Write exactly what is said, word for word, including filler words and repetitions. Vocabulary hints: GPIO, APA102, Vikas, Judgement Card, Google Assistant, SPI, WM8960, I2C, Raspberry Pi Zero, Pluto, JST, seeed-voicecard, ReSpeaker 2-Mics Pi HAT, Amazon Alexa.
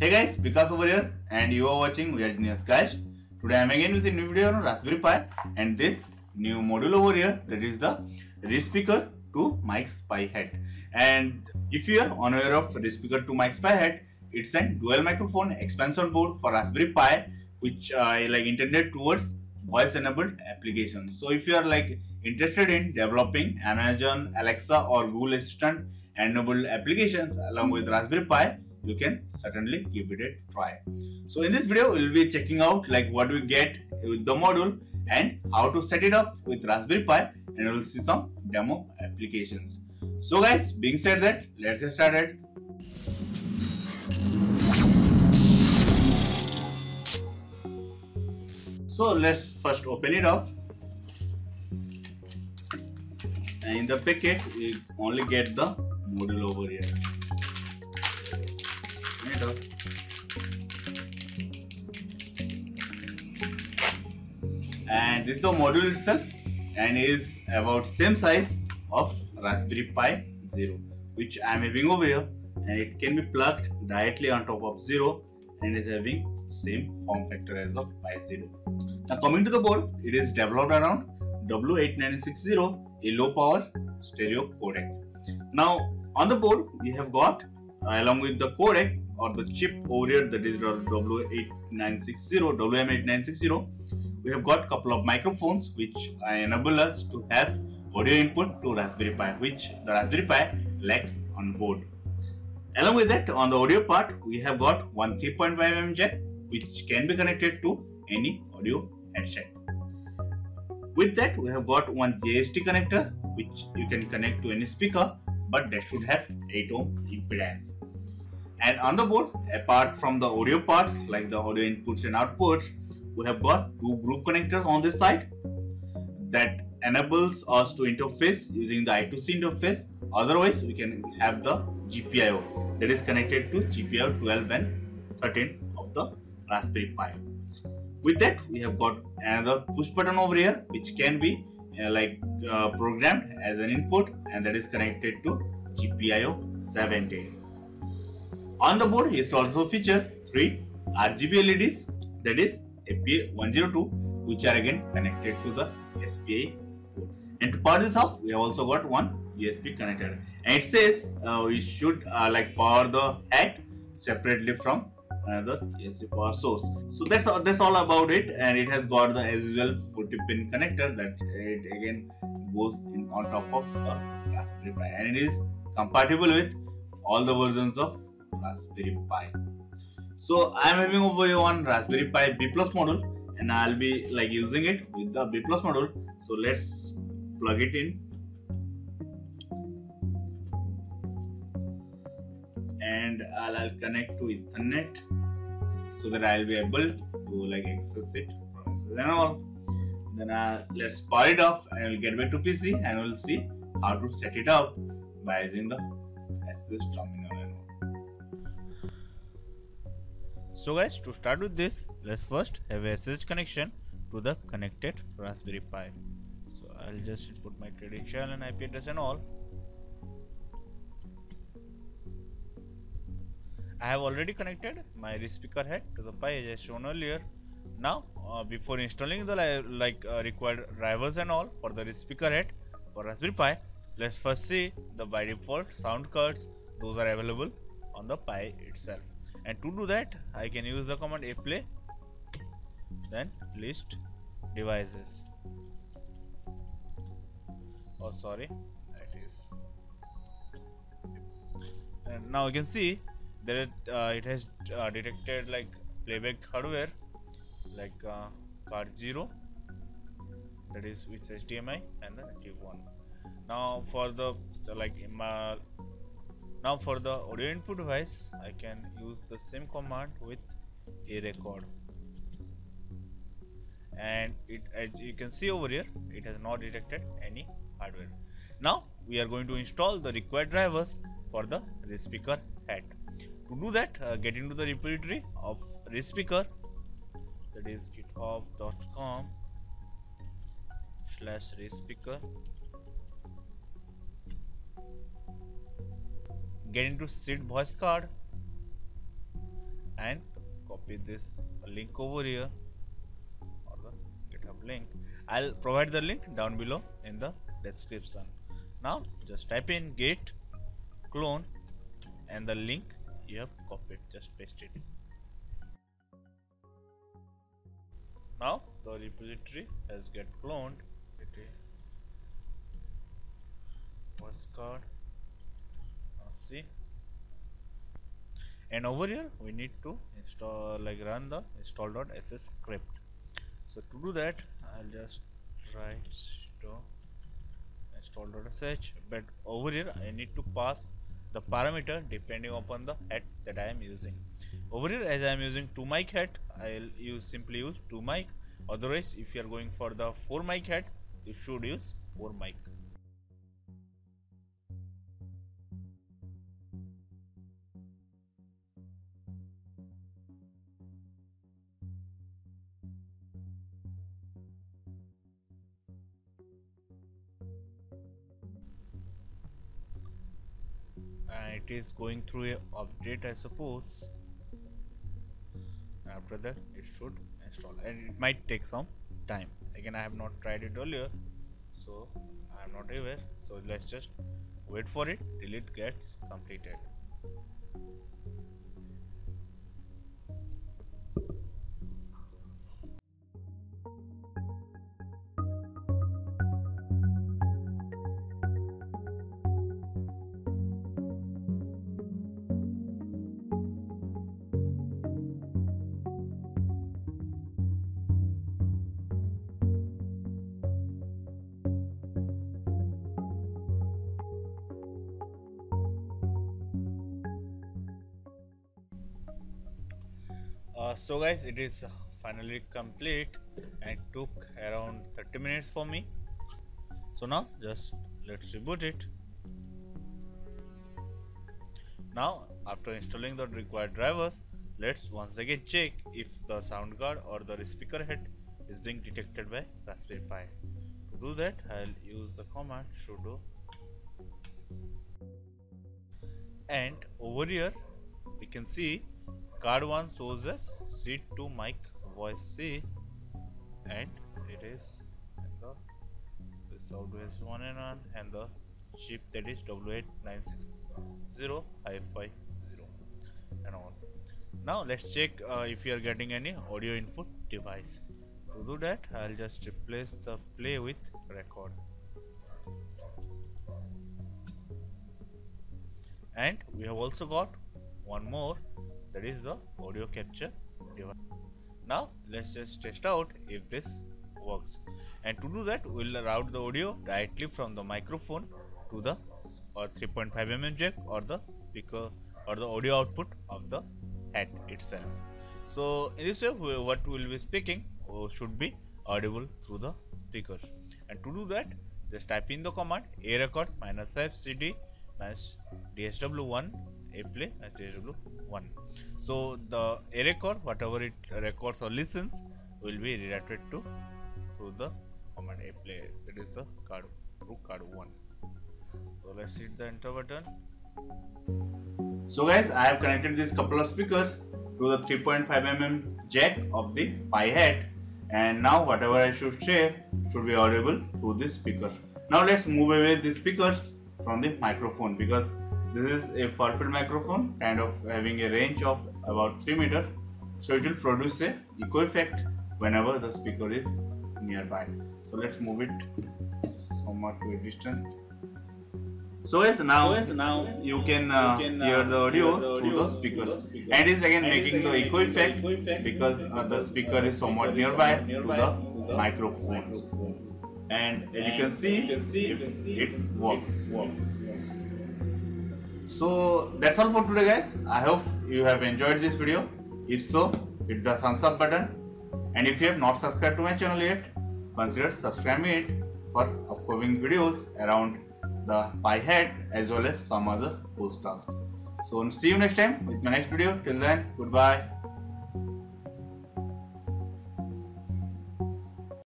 Hey guys, Vikas over here and you are watching We Are Genius Guys. Today I am again with a new video on Raspberry Pi and this new module over here, that is the ReSpeaker two mics Pi HAT. And if you are unaware of ReSpeaker two mics Pi HAT, it's a dual microphone expansion board for Raspberry Pi which uh, like intended towards voice enabled applications. So if you are like interested in developing Amazon Alexa or Google Assistant enabled applications along with Raspberry Pi, you can certainly give it a try. So in this video, we'll be checking out like what we get with the module and how to set it up with Raspberry Pi, and we'll see some demo applications. So guys, being said that, let's get started. So let's first open it up. And in the packet, we only get the module over here. Up. And this is the module itself, and is about same size of Raspberry Pi Zero, which I am having over here, and it can be plugged directly on top of Zero, and is having same form factor as of Pi Zero. Now coming to the board, it is developed around W eight nine six zero, a low power stereo codec. Now on the board we have got uh, along with the codec, or the chip over here, that is W eight nine six zero W M eight nine six zero, we have got couple of microphones which enable us to have audio input to Raspberry Pi, which the Raspberry Pi lacks on board. Along with that, on the audio part, we have got one three point five millimeter jack which can be connected to any audio headset. With that, we have got one J S T connector which you can connect to any speaker, but that should have eight ohm impedance. And on the board, apart from the audio parts like the audio inputs and outputs, we have got two groove connectors on this side that enables us to interface using the I two C interface. Otherwise, we can have the G P I O that is connected to G P I O twelve and thirteen of the Raspberry Pi. With that, we have got another push button over here which can be uh, like uh, programmed as an input, and that is connected to G P I O seventeen. On the board, it also features three R G B L E Ds, that is A P A one oh two, which are again connected to the S P I port. And to power this off, we have also got one U S B connector. And it says uh, we should uh, like power the HAT separately from another U S B power source. So that's all, that's all about it. And it has got the as well forty pin connector that it again goes in on top of the Raspberry Pi, and it is compatible with all the versions of Raspberry Pi. So I am having over here one Raspberry Pi B plus module, and I'll be like using it with the B plus module. So let's plug it in, and I'll, I'll connect to Ethernet so that I'll be able to like access it from S S and all. Then uh, let's power it off, and I'll get back to P C, and we'll see how to set it up by using the S S terminal. So guys, to start with this, let's first have a S S H connection to the connected Raspberry Pi. So I'll just input my credential and I P address and all. I have already connected my ReSpeaker HAT to the Pi as shown earlier. Now, uh, before installing the like uh, required drivers and all for the ReSpeaker HAT for Raspberry Pi, let's first see the by default sound cards. Those are available on the Pi itself. And to do that, I can use the command aplay, then list devices. Oh, sorry, that is. And now you can see that it, uh, it has uh, detected like playback hardware, like uh, card zero, that is with H D M I, and the native one. Now for the like my. Now for the audio input device, I can use the same command with a record, and it, as you can see over here, it has not detected any hardware. Now we are going to install the required drivers for the ReSpeaker HAT. To do that, uh, get into the repository of ReSpeaker, that is github dot com slash ReSpeaker. Get into seeed-voicecard and copy this link over here, or the GitHub link. I'll provide the link down below in the description. Now just type in git clone and the link you have copied, just paste it. Now the repository has get cloned. Voice card. Let's see. And over here we need to install, like run the install.sh script. So to do that, I'll just write to install.sh, but over here I need to pass the parameter depending upon the hat that I am using. Over here, as I am using two mic hat, I'll use simply use two mic. Otherwise, if you are going for the four mic hat, you should use four mic. And it is going through a update, I suppose. After that it should install, and it might take some time. Again, I have not tried it earlier, so I am not aware. So let's just wait for it till it gets completed. Uh, so guys, it is finally complete and it took around thirty minutes for me. So now just let's reboot it. Now after installing the required drivers, let's once again check if the sound card or the ReSpeaker head is being detected by Raspberry Pi. To do that, I'll use the command sudo, and over here we can see card one shows as seed two mic voice C, and it is the W S one N one and the chip that is W eight nine six zero Hi Fi Zero and all. Now let's check uh, if you are getting any audio input device. To do that, I'll just replace the play with record, and we have also got one more, that is the audio capture device. Now let's just test out if this works, and to do that we'll route the audio directly from the microphone to the or three point five millimeter jack or the speaker or the audio output of the hat itself. So in this way, what we'll be speaking should be audible through the speakers, and to do that just type in the command a record minus f cd minus dsw1 a play and dsw1. So the a record, whatever it records or listens, will be redirected to through the command a play, that is the card through card one. So let's hit the enter button. So guys, I have connected this couple of speakers to the three point five millimeter jack of the Pi hat, and now whatever I should say should be audible through these speakers. Now let's move away these speakers from the microphone, because this is a far field microphone kind of having a range of about three meters, so it will produce a echo effect whenever the speaker is nearby. So let's move it somewhat to a distance. So as now, so as now you can, uh, you can uh, hear the audio, hear the audio through the speakers, through the speakers. And it's again and making the echo effect, the echo effect because uh, the speaker is somewhat nearby, nearby to the, the microphones. microphones. And as and you can see, you can see, you can see it, it works. works. So that's all for today guys. I hope you have enjoyed this video. If so, hit the thumbs up button, and if you have not subscribed to my channel yet, consider subscribing it for upcoming videos around the Pi hat as well as some other cool stuffs. So see you next time with my next video. Till then, goodbye.